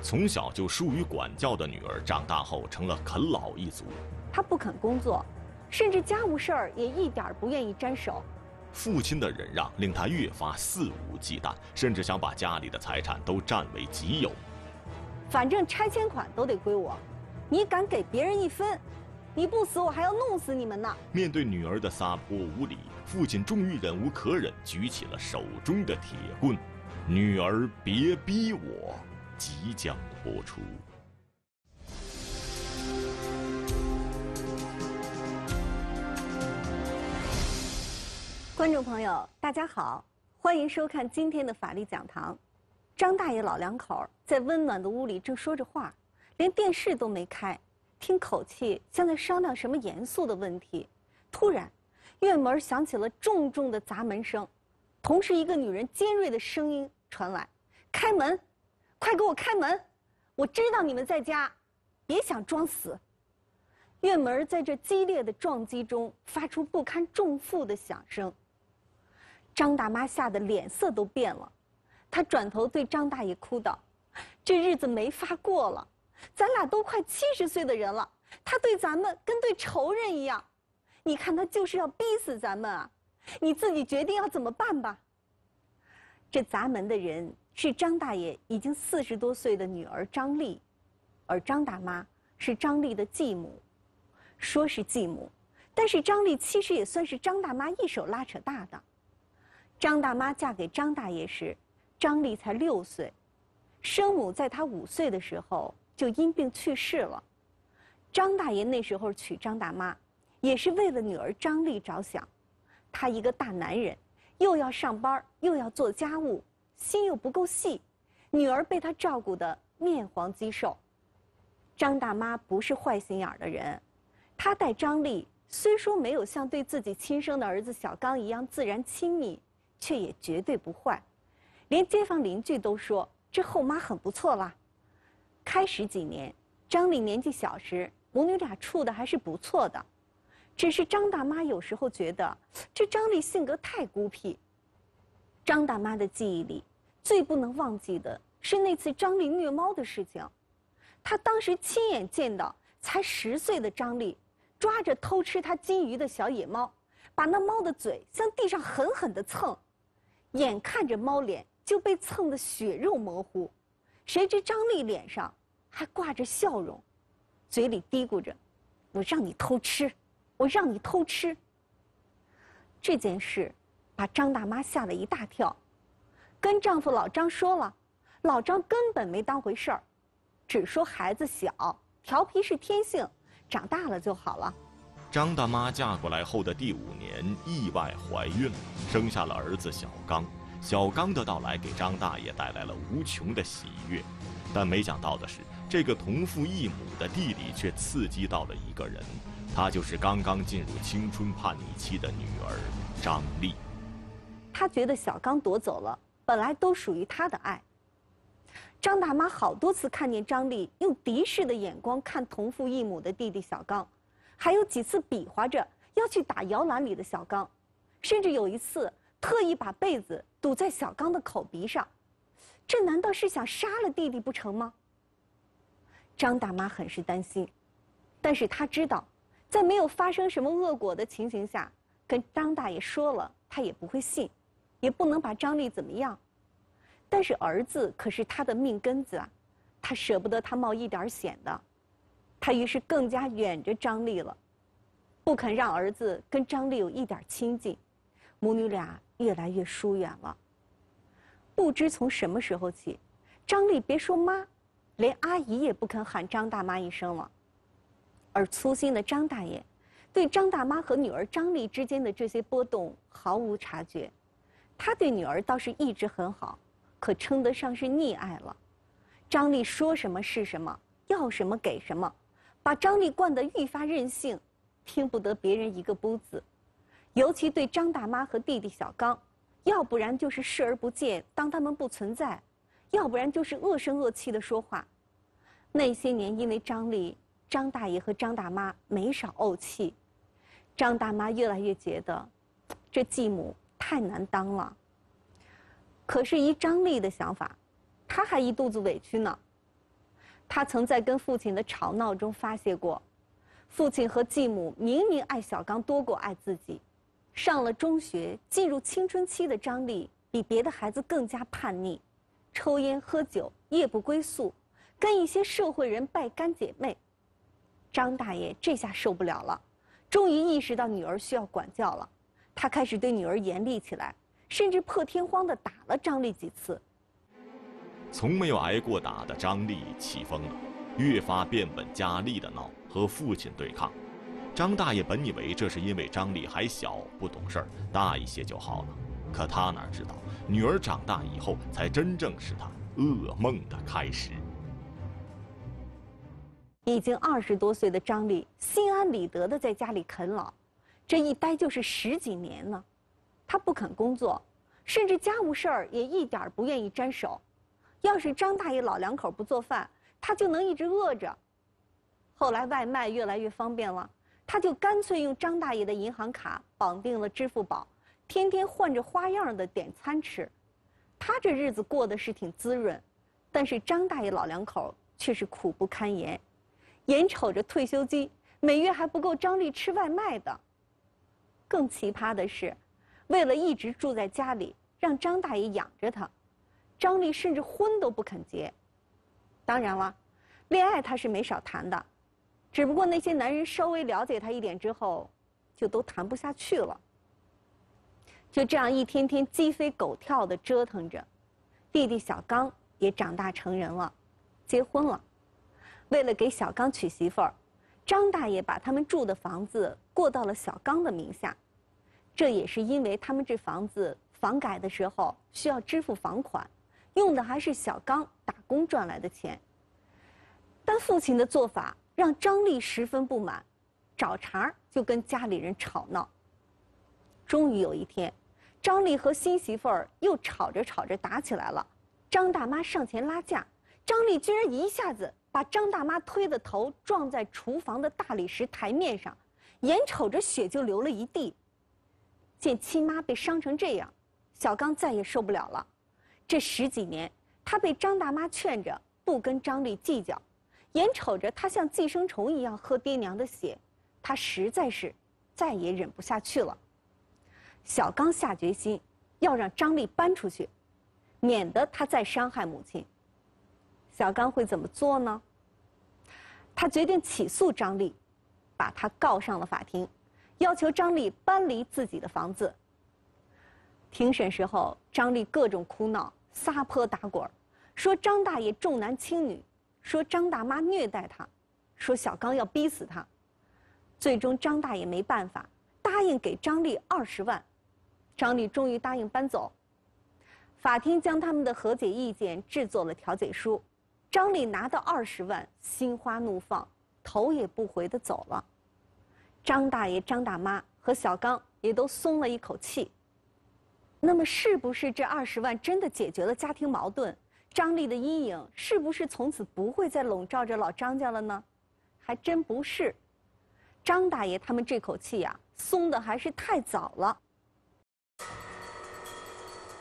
从小就疏于管教的女儿，长大后成了啃老一族。她不肯工作，甚至家务事儿也一点不愿意沾手。父亲的忍让令她越发肆无忌惮，甚至想把家里的财产都占为己有。反正拆迁款都得归我，你敢给别人一分？ 你不死，我还要弄死你们呢！面对女儿的撒泼无理，父亲终于忍无可忍，举起了手中的铁棍。女儿，别逼我！即将播出。观众朋友，大家好，欢迎收看今天的法律讲堂。张大爷老两口在温暖的屋里正说着话，连电视都没开。 听口气，像在商量什么严肃的问题。突然，院门响起了重重的砸门声，同时一个女人尖锐的声音传来：“开门，快给我开门！我知道你们在家，别想装死。”院门在这激烈的撞击中发出不堪重负的响声。张大妈吓得脸色都变了，她转头对张大爷哭道：“这日子没法过了。 咱俩都快70岁的人了，他对咱们跟对仇人一样。你看他就是要逼死咱们啊！你自己决定要怎么办吧。”这砸门的人是张大爷已经40多岁的女儿张丽，而张大妈是张丽的继母。说是继母，但是张丽其实也算是张大妈一手拉扯大的。张大妈嫁给张大爷时，张丽才6岁，生母在她5岁的时候 就因病去世了。张大爷那时候娶张大妈，也是为了女儿张丽着想。他一个大男人，又要上班，又要做家务，心又不够细，女儿被他照顾得面黄肌瘦。张大妈不是坏心眼儿的人，她待张丽虽说没有像对自己亲生的儿子小刚一样自然亲密，却也绝对不坏。连街坊邻居都说这后妈很不错啦。 开始几年，张丽年纪小时，母女俩处的还是不错的。只是张大妈有时候觉得，这张丽性格太孤僻。张大妈的记忆里，最不能忘记的是那次张丽虐猫的事情。她当时亲眼见到才10岁的张丽，抓着偷吃她金鱼的小野猫，把那猫的嘴向地上狠狠地蹭，眼看着猫脸就被蹭得血肉模糊。 谁知张丽脸上还挂着笑容，嘴里嘀咕着：“我让你偷吃，我让你偷吃。”这件事把张大妈吓了一大跳，跟丈夫老张说了，老张根本没当回事儿，只说孩子小，调皮是天性，长大了就好了。张大妈嫁过来后的第5年，意外怀孕了，生下了儿子小刚。 小刚的到来给张大爷带来了无穷的喜悦，但没想到的是，这个同父异母的弟弟却刺激到了一个人，她就是刚刚进入青春叛逆期的女儿张丽。她觉得小刚夺走了本来都属于她的爱。张大妈好多次看见张丽用敌视的眼光看同父异母的弟弟小刚，还有几次比划着要去打摇篮里的小刚，甚至有一次 特意把被子堵在小刚的口鼻上，这难道是想杀了弟弟不成吗？张大妈很是担心，但是她知道，在没有发生什么恶果的情形下，跟张大爷说了，他也不会信，也不能把张丽怎么样。但是儿子可是她的命根子啊，她舍不得他冒一点险的，她于是更加远着张丽了，不肯让儿子跟张丽有一点亲近。 母女俩越来越疏远了。不知从什么时候起，张丽别说妈，连阿姨也不肯喊张大妈一声了。而粗心的张大爷，对张大妈和女儿张丽之间的这些波动毫无察觉。他对女儿倒是一直很好，可称得上是溺爱了。张丽说什么是什么，要什么给什么，把张丽惯得愈发任性，听不得别人一个不字。 尤其对张大妈和弟弟小刚，要不然就是视而不见，当他们不存在；要不然就是恶声恶气的说话。那些年，因为张丽、张大爷和张大妈没少怄气。张大妈越来越觉得，这继母太难当了。可是，依张丽的想法，她还一肚子委屈呢。他曾在跟父亲的吵闹中发泄过。父亲和继母明明爱小刚多过爱自己。上了中学，进入青春期的张丽比别的孩子更加叛逆，抽烟喝酒，夜不归宿，跟一些社会人拜干姐妹。张大爷这下受不了了，终于意识到女儿需要管教了，他开始对女儿严厉起来，甚至破天荒地打了张丽几次。 从没有挨过打的张丽起风了，越发变本加厉地闹，和父亲对抗。张大爷本以为这是因为张丽还小不懂事儿，大一些就好了，可他哪知道女儿长大以后才真正是他噩梦的开始。已经20多岁的张丽心安理得地在家里啃老，这一待就是10几年呢。他不肯工作，甚至家务事儿也一点不愿意沾手。 要是张大爷老两口不做饭，他就能一直饿着。后来外卖越来越方便了，他就干脆用张大爷的银行卡绑定了支付宝，天天换着花样的点餐吃。他这日子过得是挺滋润，但是张大爷老两口却是苦不堪言，眼瞅着退休金每月还不够张丽吃外卖的。更奇葩的是，为了一直住在家里，让张大爷养着他。 张丽甚至婚都不肯结，当然了，恋爱她是没少谈的，只不过那些男人稍微了解她一点之后，就都谈不下去了。就这样一天天鸡飞狗跳的折腾着，弟弟小刚也长大成人了，结婚了。为了给小刚娶媳妇儿，张大爷把他们住的房子过到了小刚的名下，这也是因为他们这房子房改的时候需要支付房款。 用的还是小刚打工赚来的钱，但父亲的做法让张丽十分不满，找茬就跟家里人吵闹。终于有一天，张丽和新媳妇儿又吵着打起来了，张大妈上前拉架，张丽居然一下子把张大妈推的头撞在厨房的大理石台面上，眼瞅着血就流了一地。见亲妈被伤成这样，小刚再也受不了了。 这10几年，他被张大妈劝着不跟张丽计较，眼瞅着他像寄生虫一样喝爹娘的血，他实在是再也忍不下去了。小刚下决心要让张丽搬出去，免得他再伤害母亲。小刚会怎么做呢？他决定起诉张丽，把他告上了法庭，要求张丽搬离自己的房子。 庭审时候，张丽各种哭闹、撒泼打滚，说张大爷重男轻女，说张大妈虐待她，说小刚要逼死她。最终，张大爷没办法，答应给张丽20万。张丽终于答应搬走。法庭将他们的和解意见制作了调解书，张丽拿到20万，心花怒放，头也不回地走了。张大爷、张大妈和小刚也都松了一口气。 那么，是不是这20万真的解决了家庭矛盾？张丽的阴影是不是从此不会再笼罩着老张家了呢？还真不是。张大爷他们这口气呀，松的还是太早了。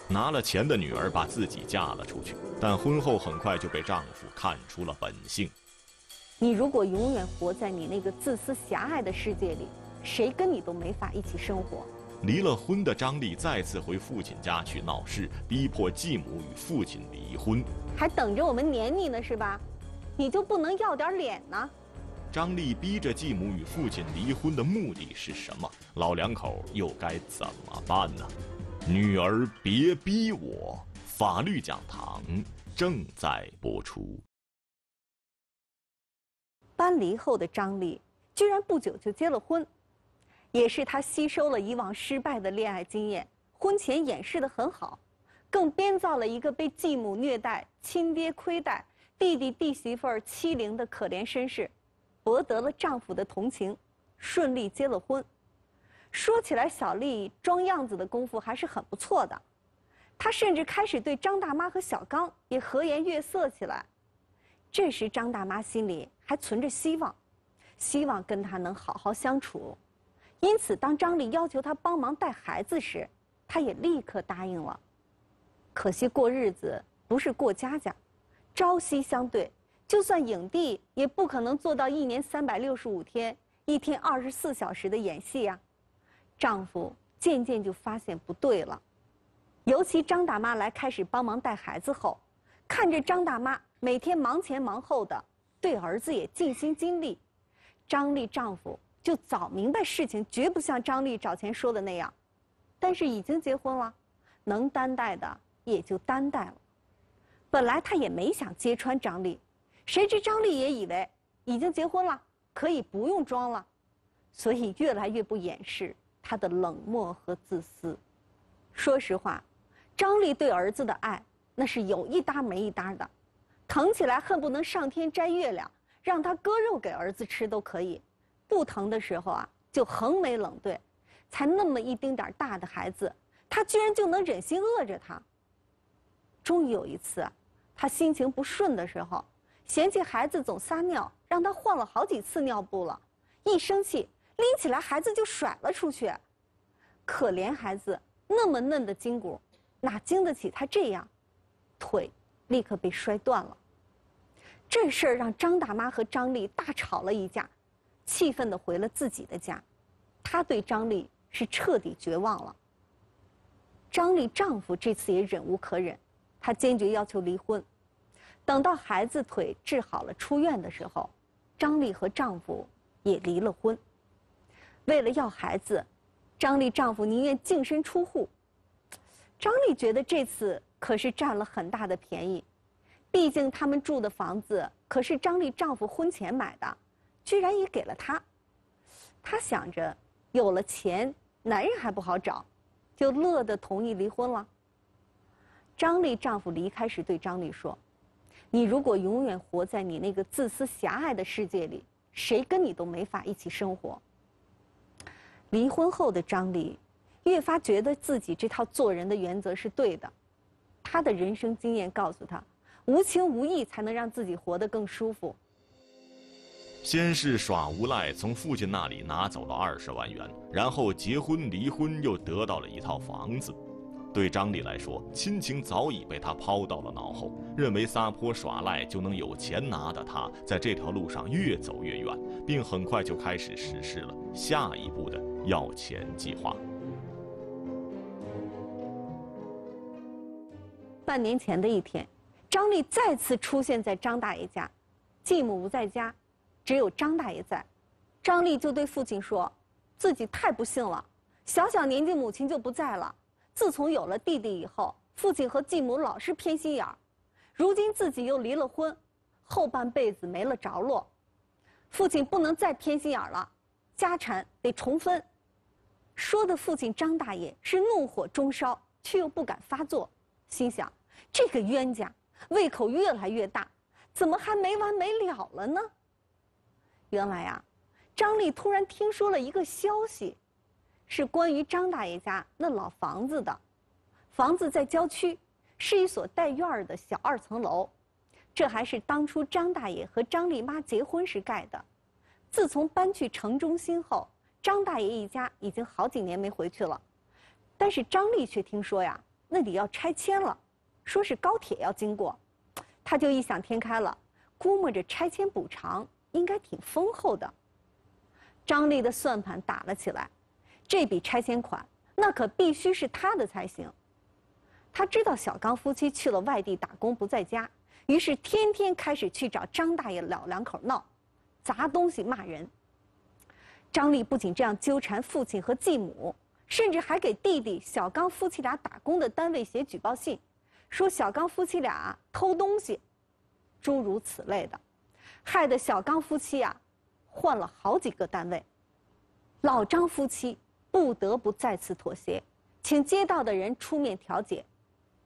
拿了钱的女儿把自己嫁了出去，但婚后很快就被丈夫看出了本性。你如果永远活在你那个自私狭隘的世界里，谁跟你都没法一起生活。 离了婚的张丽再次回父亲家去闹事，逼迫继母与父亲离婚，还等着我们撵你呢，是吧？你就不能要点脸呢？张丽逼着继母与父亲离婚的目的是什么？老两口又该怎么办呢？女儿别逼我，法律讲堂正在播出。搬离后的张丽，居然不久就结了婚。 也是他吸收了以往失败的恋爱经验，婚前掩饰得很好，更编造了一个被继母虐待、亲爹亏待、弟弟弟媳妇儿欺凌的可怜身世，博得了丈夫的同情，顺利结了婚。说起来，小丽装样子的功夫还是很不错的，她甚至开始对张大妈和小刚也和颜悦色起来。这时，张大妈心里还存着希望，希望跟她能好好相处。 因此，当张丽要求他帮忙带孩子时，他也立刻答应了。可惜过日子不是过家家，朝夕相对，就算影帝也不可能做到一年365天、一天24小时的演戏呀。丈夫渐渐就发现不对了，尤其张大妈来开始帮忙带孩子后，看着张大妈每天忙前忙后的，对儿子也尽心尽力，张丽丈夫就早明白事情绝不像张丽找前说的那样，但是已经结婚了，能担待的也就担待了。本来他也没想揭穿张丽，谁知张丽也以为已经结婚了，可以不用装了，所以越来越不掩饰她的冷漠和自私。说实话，张丽对儿子的爱那是有一搭没一搭的，疼起来恨不能上天摘月亮，让他割肉给儿子吃都可以；不疼的时候啊，就横眉冷对，才那么一丁点大的孩子，他居然就能忍心饿着他。终于有一次啊，他心情不顺的时候，嫌弃孩子总撒尿，让他换了好几次尿布了，一生气拎起来孩子就甩了出去。可怜孩子那么嫩的筋骨，哪经得起他这样，腿立刻被摔断了。这事儿让张大妈和张丽大吵了一架，气愤地回了自己的家。她对张丽是彻底绝望了。张丽丈夫这次也忍无可忍，他坚决要求离婚。等到孩子腿治好了出院的时候，张丽和丈夫也离了婚。为了要孩子，张丽丈夫宁愿净身出户。张丽觉得这次可是占了很大的便宜，毕竟他们住的房子可是张丽丈夫婚前买的，居然也给了他。她想着有了钱男人还不好找，就乐得同意离婚了。张丽丈夫离开时对张丽说：“你如果永远活在你那个自私狭隘的世界里，谁跟你都没法一起生活。”离婚后的张丽越发觉得自己这套做人的原则是对的。她的人生经验告诉她，无情无义才能让自己活得更舒服。先是耍无赖，从父亲那里拿走了20万元，然后结婚离婚，又得到了一套房子。对张丽来说，亲情早已被她抛到了脑后，认为撒泼耍赖就能有钱拿的她，在这条路上越走越远，并很快就开始实施了下一步的要钱计划。半年前的一天，张丽再次出现在张大爷家，继母不在家，只有张大爷在。张丽就对父亲说，自己太不幸了，小小年纪母亲就不在了。自从有了弟弟以后，父亲和继母老是偏心眼儿，如今自己又离了婚，后半辈子没了着落。父亲不能再偏心眼儿了，家产得重分。说的父亲张大爷是怒火中烧，却又不敢发作，心想这个冤家胃口越来越大，怎么还没完没了了呢？原来啊，张丽突然听说了一个消息，是关于张大爷家那老房子的。房子在郊区，是一所带院的小2层楼，这还是当初张大爷和张丽妈结婚时盖的。自从搬去城中心后，张大爷一家已经好几年没回去了，但是张丽却听说呀，那里要拆迁了，说是高铁要经过，她就异想天开了，估摸着拆迁补偿应该挺丰厚的。张丽的算盘打了起来，这笔拆迁款那可必须是她的才行。她知道小刚夫妻去了外地打工不在家，于是天天开始去找张大爷老两口闹，砸东西骂人。张丽不仅这样纠缠父亲和继母，甚至还给弟弟小刚夫妻俩打工的单位写举报信，说小刚夫妻俩偷东西，诸如此类的，害得小刚夫妻啊换了好几个单位。老张夫妻不得不再次妥协，请街道的人出面调解。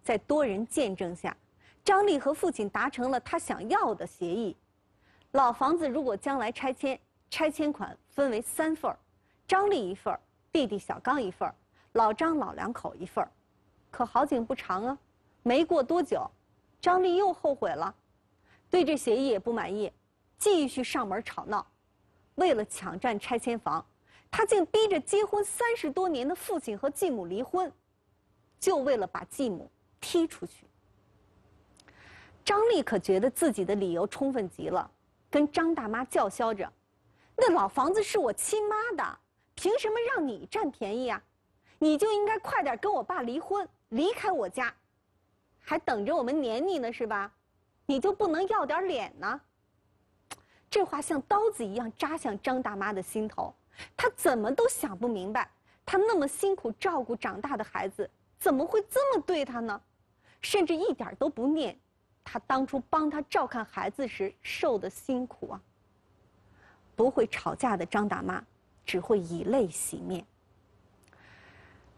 在多人见证下，张丽和父亲达成了他想要的协议。老房子如果将来拆迁，拆迁款分为3份，张丽一份，弟弟小刚一份，老张老两口一份。可好景不长啊，没过多久，张丽又后悔了，对这协议也不满意，继续上门吵闹。为了抢占拆迁房，她竟逼着结婚30多年的父亲和继母离婚，就为了把继母踢出去。张丽可觉得自己的理由充分极了，跟张大妈叫嚣着：“那老房子是我亲妈的，凭什么让你占便宜啊？你就应该快点跟我爸离婚，离开我家，还等着我们撵你呢是吧？你就不能要点脸呢？”这话像刀子一样扎向张大妈的心头，她怎么都想不明白，她那么辛苦照顾长大的孩子，怎么会这么对她呢？甚至一点都不念他当初帮他照看孩子时受的辛苦啊！不会吵架的张大妈只会以泪洗面。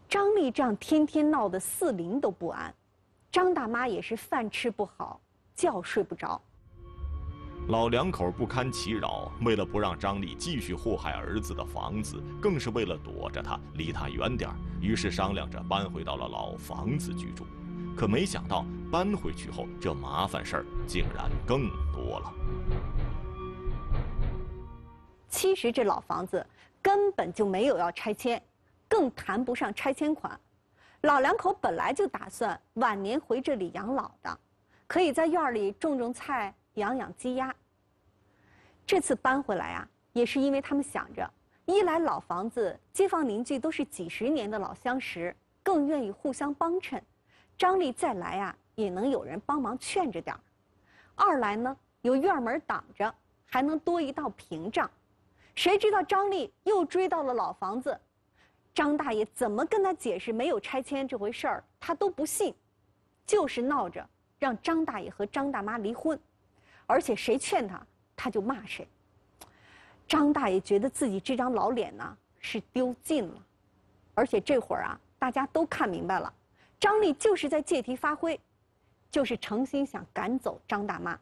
张丽这样天天闹得四邻都不安，张大妈也是饭吃不好，觉睡不着。老两口不堪其扰，为了不让张丽继续祸害儿子的房子，更是为了躲着他，离他远点儿，于是商量着搬回到了老房子居住。可没想到搬回去后，这麻烦事儿竟然更多了。其实这老房子根本就没有要拆迁，更谈不上拆迁款。老两口本来就打算晚年回这里养老的，可以在院里种种菜、养养鸡鸭。这次搬回来啊，也是因为他们想着，一来老房子街坊邻居都是几十年的老相识，更愿意互相帮衬。张丽再来啊，也能有人帮忙劝着点儿；二来呢，有院门挡着，还能多一道屏障。谁知道张丽又追到了老房子，张大爷怎么跟他解释没有拆迁这回事儿，他都不信，就是闹着让张大爷和张大妈离婚，而且谁劝他，他就骂谁。张大爷觉得自己这张老脸呢是丢尽了，而且这会儿啊，大家都看明白了。张丽就是在借题发挥，就是诚心想赶走张大妈，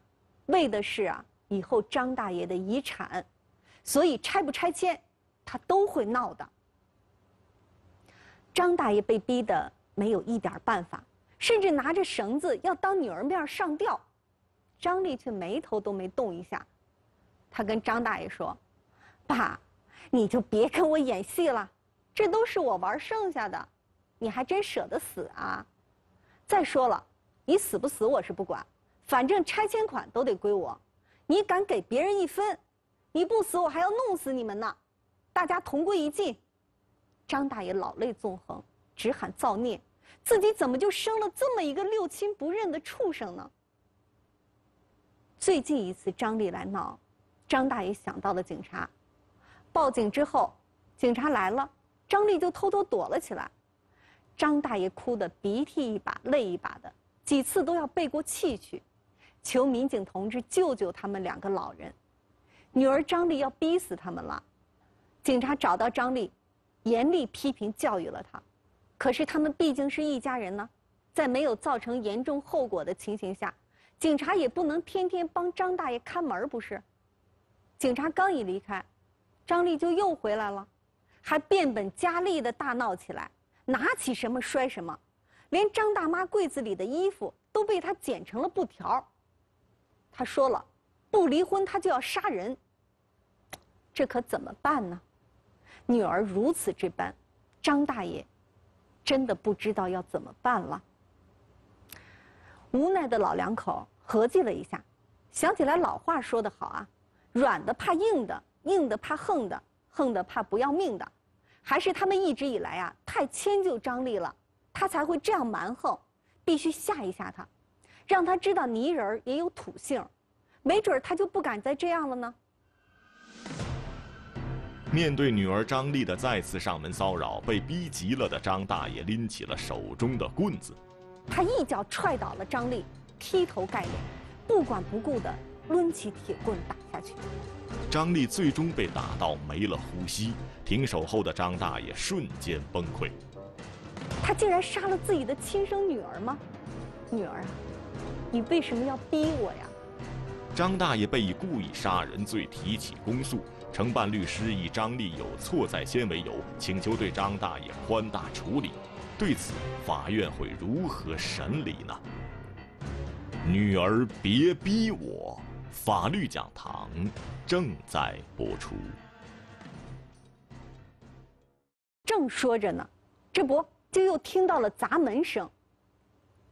为的是啊以后张大爷的遗产，所以拆不拆迁，他都会闹的。张大爷被逼得没有一点办法，甚至拿着绳子要当女儿面上吊，张丽却眉头都没动一下。他跟张大爷说：“爸，你就别跟我演戏了，这都是我玩剩下的。你还真舍得死啊！再说了，你死不死我是不管，反正拆迁款都得归我。你敢给别人一分，你不死我还要弄死你们呢！大家同归于尽。”张大爷老泪纵横，只喊造孽，自己怎么就生了这么一个六亲不认的畜生呢？最近一次张丽来闹，张大爷想到了警察，报警之后，警察来了，张丽就偷偷躲了起来。张大爷哭得鼻涕一把泪一把的，几次都要背过气去，求民警同志救救他们两个老人，女儿张丽要逼死他们了。警察找到张丽，严厉批评教育了他，可是他们毕竟是一家人呢，在没有造成严重后果的情形下，警察也不能天天帮张大爷看门不是？警察刚一离开，张丽就又回来了，还变本加厉的大闹起来。拿起什么摔什么，连张大妈柜子里的衣服都被他剪成了布条。他说了，不离婚他就要杀人。这可怎么办呢？女儿如此这般，张大爷真的不知道要怎么办了。无奈的老两口合计了一下，想起来老话说得好啊，软的怕硬的，硬的怕横的，横的怕不要命的。还是他们一直以来啊太迁就张丽了，他才会这样蛮横，必须吓一吓他，让他知道泥人也有土性，没准他就不敢再这样了呢。面对女儿张丽的再次上门骚扰，被逼急了的张大爷拎起了手中的棍子，他一脚踹倒了张丽，劈头盖脸，不管不顾的抡起铁棍打下去。张丽最终被打到没了呼吸，停手后的张大爷瞬间崩溃。他竟然杀了自己的亲生女儿吗？女儿啊，你为什么要逼我呀？张大爷被以故意杀人罪提起公诉，承办律师以张丽有错在先为由，请求对张大爷宽大处理。对此，法院会如何审理呢？女儿别逼我。法律讲堂正在播出。正说着呢，这不就又听到了砸门声。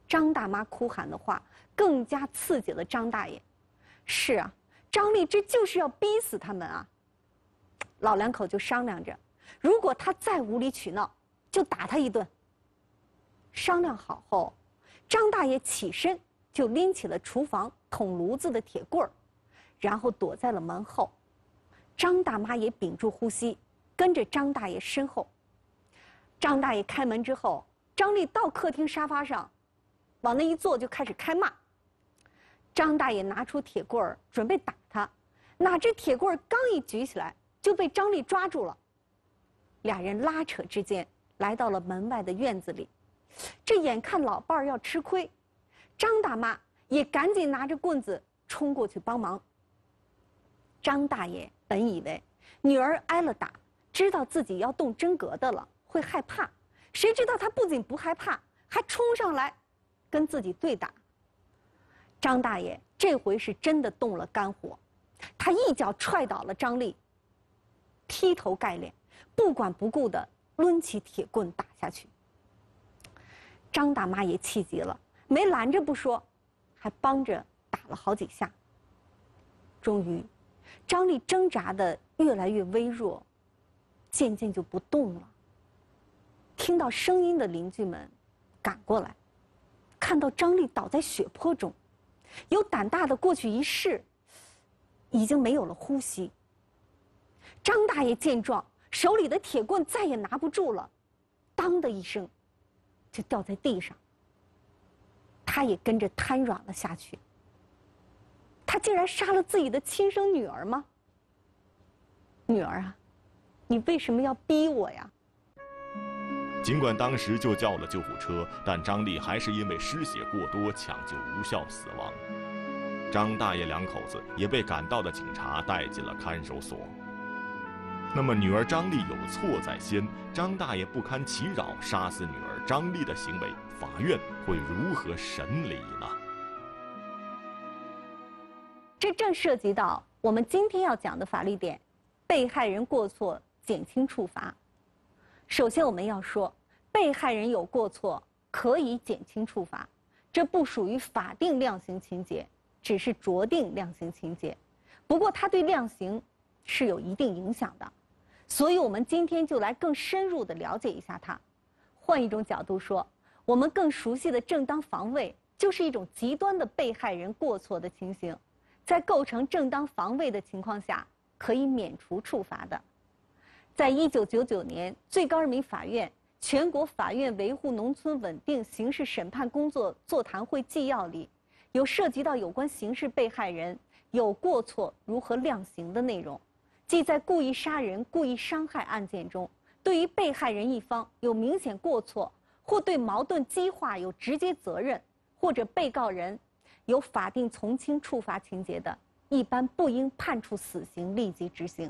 张大妈哭喊的话更加刺激了张大爷。是啊，张荔枝就是要逼死他们啊！老两口就商量着，如果他再无理取闹，就打他一顿。商量好后，张大爷起身就拎起了厨房捅炉子的铁棍儿，然后躲在了门后。张大妈也屏住呼吸，跟着张大爷身后。张大爷开门之后，张丽到客厅沙发上，往那一坐就开始开骂。张大爷拿出铁棍儿准备打他，哪知铁棍儿刚一举起来就被张丽抓住了。俩人拉扯之间来到了门外的院子里，这眼看老伴儿要吃亏，张大妈也赶紧拿着棍子冲过去帮忙。张大爷本以为女儿挨了打，知道自己要动真格的了，会害怕，谁知道他不仅不害怕，还冲上来跟自己对打。张大爷这回是真的动了肝火，他一脚踹倒了张丽，劈头盖脸，不管不顾的抡起铁棍打下去。张大妈也气急了，没拦着不说，还帮着打了好几下。终于，张丽挣扎的越来越微弱，渐渐就不动了。听到声音的邻居们赶过来，看到张丽倒在血泊中，有胆大的过去一试，已经没有了呼吸。张大爷见状，手里的铁棍再也拿不住了，当的一声就掉在地上，他也跟着瘫软了下去。他竟然杀了自己的亲生女儿吗？女儿啊，你为什么要逼我呀？尽管当时就叫了救护车，但张丽还是因为失血过多抢救无效死亡。张大爷两口子也被赶到的警察带进了看守所。那么女儿张丽有错在先，张大爷不堪其扰杀死女儿张丽的行为，法院会如何审理呢？这正涉及到我们今天要讲的法律点：被害人过错减轻处罚。首先我们要说，被害人有过错可以减轻处罚，这不属于法定量刑情节，只是酌定量刑情节，不过它对量刑是有一定影响的，所以我们今天就来更深入的了解一下它。换一种角度说，我们更熟悉的正当防卫就是一种极端的被害人过错的情形，在构成正当防卫的情况下可以免除处罚的。在1999年，最高人民法院全国法院维护农村稳定刑事审判工作座谈会纪要里，有涉及到有关刑事被害人有过错如何量刑的内容，即在故意杀人、故意伤害案件中，对于被害人一方有明显过错，或对矛盾激化有直接责任，或者被告人有法定从轻处罚情节的，一般不应判处死刑立即执行。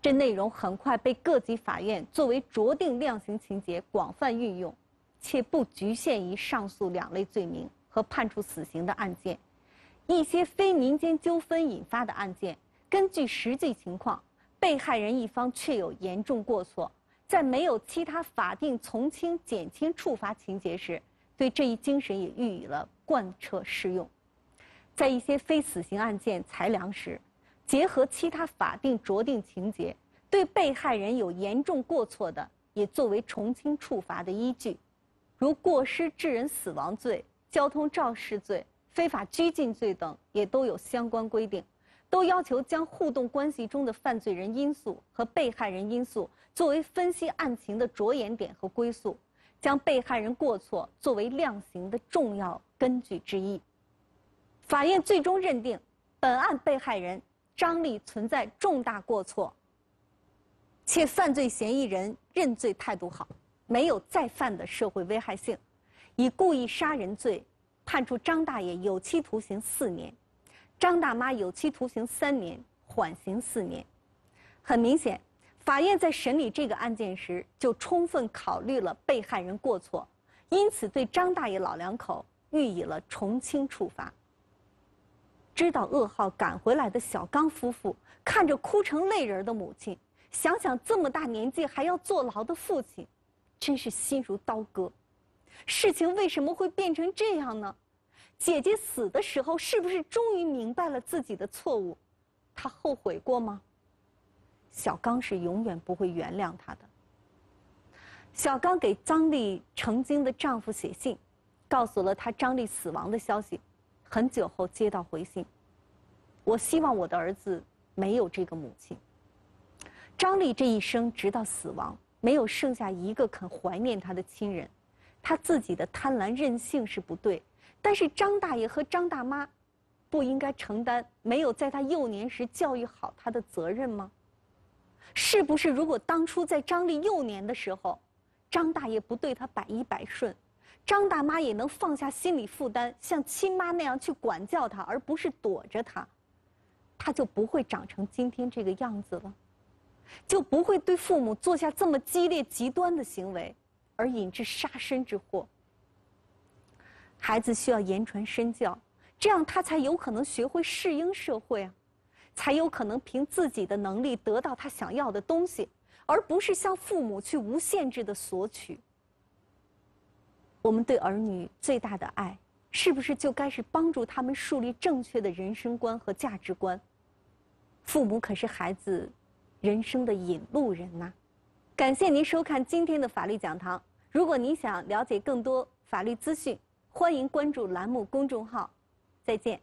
这内容很快被各级法院作为酌定量刑情节广泛运用，且不局限于上述两类罪名和判处死刑的案件。一些非民间纠纷引发的案件，根据实际情况，被害人一方确有严重过错，在没有其他法定从轻、减轻处罚情节时，对这一精神也予以了贯彻适用。在一些非死刑案件裁量时，结合其他法定酌定情节，对被害人有严重过错的，也作为从轻处罚的依据，如过失致人死亡罪、交通肇事罪、非法拘禁罪等，也都有相关规定，都要求将互动关系中的犯罪人因素和被害人因素作为分析案情的着眼点和归宿，将被害人过错作为量刑的重要根据之一。法院最终认定，本案被害人张丽存在重大过错，且犯罪嫌疑人认罪态度好，没有再犯的社会危害性，以故意杀人罪判处张大爷有期徒刑4年，张大妈有期徒刑3年，缓刑4年。很明显，法院在审理这个案件时就充分考虑了被害人过错，因此对张大爷老两口予以了从轻处罚。知道噩耗赶回来的小刚夫妇看着哭成泪人的母亲，想想这么大年纪还要坐牢的父亲，真是心如刀割。事情为什么会变成这样呢？姐姐死的时候，是不是终于明白了自己的错误？她后悔过吗？小刚是永远不会原谅她的。小刚给张丽曾经的丈夫写信，告诉了他张丽死亡的消息。很久后接到回信，我希望我的儿子没有这个母亲。张丽这一生直到死亡，没有剩下一个肯怀念她的亲人。她自己的贪婪任性是不对，但是张大爷和张大妈不应该承担没有在她幼年时教育好她的责任吗？是不是如果当初在张丽幼年的时候，张大爷不对她百依百顺，张大妈也能放下心理负担，像亲妈那样去管教她，而不是躲着她，她就不会长成今天这个样子了，就不会对父母做下这么激烈极端的行为，而引致杀身之祸。孩子需要言传身教，这样他才有可能学会适应社会啊，才有可能凭自己的能力得到他想要的东西，而不是向父母去无限制的索取。我们对儿女最大的爱，是不是就该是帮助他们树立正确的人生观和价值观？父母可是孩子人生的引路人呐。感谢您收看今天的法律讲堂。如果您想了解更多法律资讯，欢迎关注栏目公众号。再见。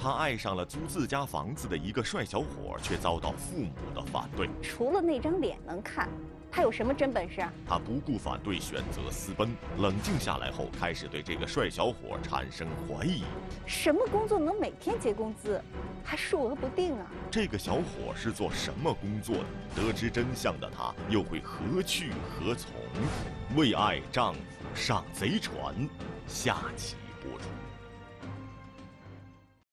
他爱上了租自家房子的一个帅小伙，却遭到父母的反对。除了那张脸能看，他有什么真本事啊？他不顾反对，选择私奔。冷静下来后，开始对这个帅小伙产生怀疑。什么工作能每天结工资，还数额不定啊？这个小伙是做什么工作的？得知真相的他又会何去何从？为爱丈夫上贼船，下集。